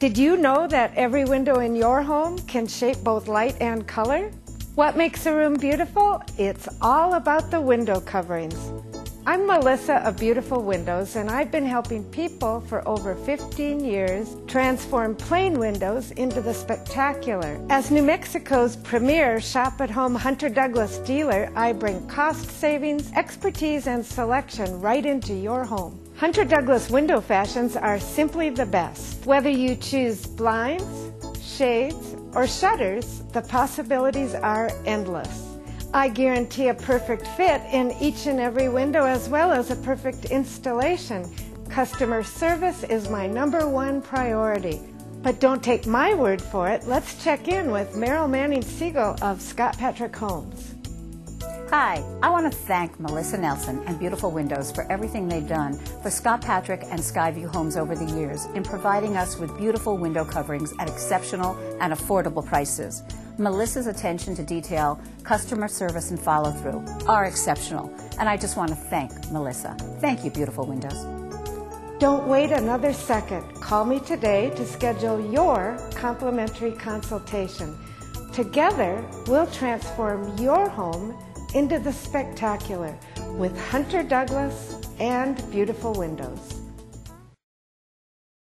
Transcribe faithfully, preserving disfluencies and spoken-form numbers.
Did you know that every window in your home can shape both light and color? What makes a room beautiful? It's all about the window coverings. I'm Melissa of Beautiful Windows, and I've been helping people for over fifteen years transform plain windows into the spectacular. As New Mexico's premier shop-at-home Hunter Douglas dealer, I bring cost savings, expertise, and selection right into your home. Hunter Douglas window fashions are simply the best. Whether you choose blinds, shades, or shutters, the possibilities are endless. I guarantee a perfect fit in each and every window, as well as a perfect installation. Customer service is my number one priority. But don't take my word for it. Let's check in with Meryl Manning Siegel of Scott Patrick Homes. Hi, I want to thank Melissa Nelson and Beautiful Windows for everything they've done for Scott Patrick and Skyview Homes over the years in providing us with beautiful window coverings at exceptional and affordable prices. Melissa's attention to detail, customer service, and follow-through are exceptional, and I just want to thank Melissa. Thank you, Beautiful Windows. Don't wait another second. Call me today to schedule your complimentary consultation. Together, we'll transform your home into the spectacular with Hunter Douglas and Beautiful Windows.